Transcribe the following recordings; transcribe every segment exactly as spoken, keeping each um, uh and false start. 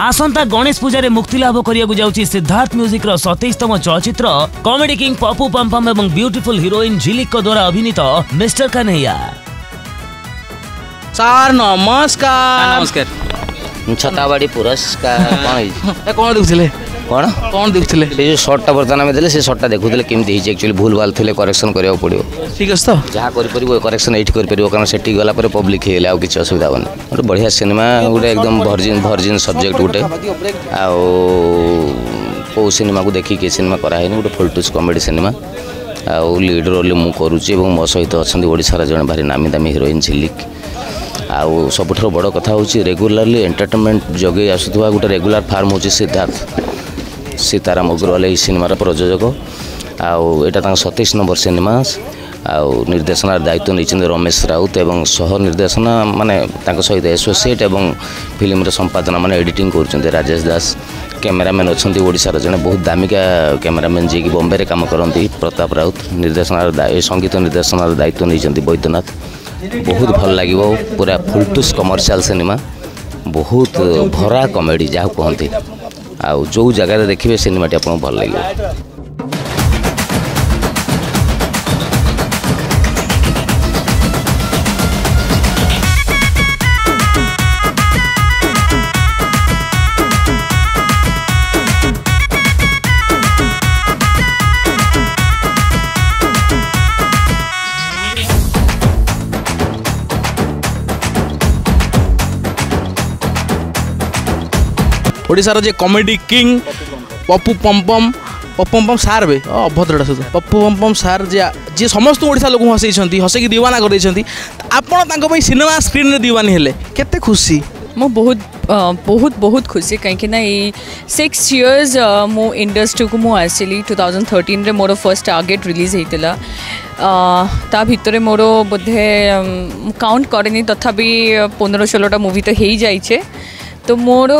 आसंता गणेश पूजा रे मुक्ति लाभ करियाकु जाउची सिद्धार्थ म्यूजिक रो सत्ताईसतम चलचित्र कॉमेडी किंग पापू पम पम एवं ब्यूटीफुल हीरोइन झिलिक द्वारा अभिनीत मिस्टर कन्हैया। सर नमस्कार। नमस्कार। छतावाड़ी पुरस्कार कोन कोन दिउछले कोन कोन दिउछले जे शॉट टा बर्तन में देले से शॉट टा देखुथले केमती हिज एक्चुअली भूल भाल थले करेक्शन करियो पडियो। ठीक अछि त जहा करि परिबो करेक्शन एठी करि परिबो कारण सेठी गला पर पब्लिक हेले आ किछ असुविधा बन ओटे बढ़िया सिनेमा ओटे एकदम वर्जिन वर्जिन सब्जेक्ट ओटे आ ओ सिनेमा को देखि के सिनेमा कराय नै ओटे फुल टूस कॉमेडी सिनेमा आ लीड रोल मु करूची एवं मो सहित अछन ओडिसा रा जण भारी नामी दामी हीरोइन झिलिक आ सब बड़ कथा हूँ रेगुलाली एंटरटेनमेंट जगे आसुवा गोटे रेगुला फार्म हूँ सिद्धार्थ सीताराम अग्रवाल यही सिनेमार प्रयोजक आटा सतैश नंबर सिनेमा निर्देशनार दायित्व नहीं रमेश राउत और सह निर्देशना मानने सहित एसोसीएट और फिल्म संपादना माने एडिटिंग कर राजेश दास कैमेरामैन अच्छा ओडार जड़े बहुत दामिका कैमेरामैन जी बॉम्बे काम करती प्रताप राउत निर्देशनार संगीत निर्देशनार दायित्व नहीं बैद्यनाथ बहुत भल लगे पूरा फुलटूस कमर्शियल सिनेमा बहुत भरा कॉमेडी जहाँ कहते आ जो जगार देखिए सिनेमाटी आपको भल लगे। ओडिशार जे कॉमेडी किंग पप्पू पम पम पप्पू पम पम सार बे अभद्रटा सुधा पप्पू पम पम सार जे जी समस्त ओडिशा लोक हसई हसई दीवाना कर आपन सिनेमा स्क्रीन रे दीवानी हेले केते खुशी मो बहुत बहुत बहुत खुशी कहीं ना ये सिक्स इयर्स मो इंडस्ट्री को मो आसली टू थाउजेंड थर्टीन रे मोर फर्स्ट टारगेट रिलीज होता ता भितर मोर बोधे काउंट करनी तथापि पंद्रह सोलहटा मुवी तो हो जाइए तो मोर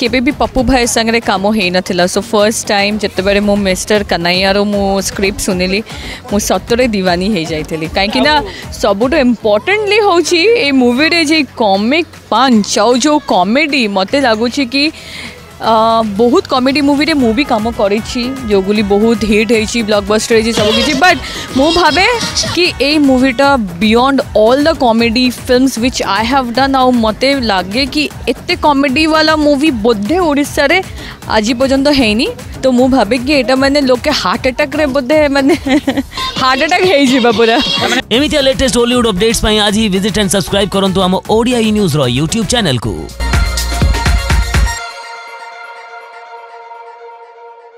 केबे भी पप्पू भाई संगे काम हो ना सो फर्स्ट टाइम जत्ते बारे मो मिस्टर कन्हैया रो मो स्क्रिप्ट सुनिली मो सतरे दीवानी हो जाइली कहीं सबुठ इम्पोर्टेंटली हूँ मूवी रे जे कॉमिक पंच आउ जो कॉमेडी मते लगुच कि बहुत कॉमेडी मूवी रे मु भी काम करी जोगुली बहुत हिट है ब्लॉकबस्टर है सब किसी बट मु भावे कि ए मूवीटा beyond all the comedy films which I have done आउ मते लागे कि एते कॉमेडी वाला मूवी बोधे ओडिसा रे आज पर्यंत हैनी तो मु भावे कि एटा माने लोके हार्ट अटैक रे बोधे माने हार्ट अटैक हे जीवा पूरा एमितिया लेटेस्ट हॉलीवुड अपडेट्स पई आज ही विजिट एंड सब्सक्राइब करंतु हम ओडिया ई न्यूज़ रो YouTube चैनल को।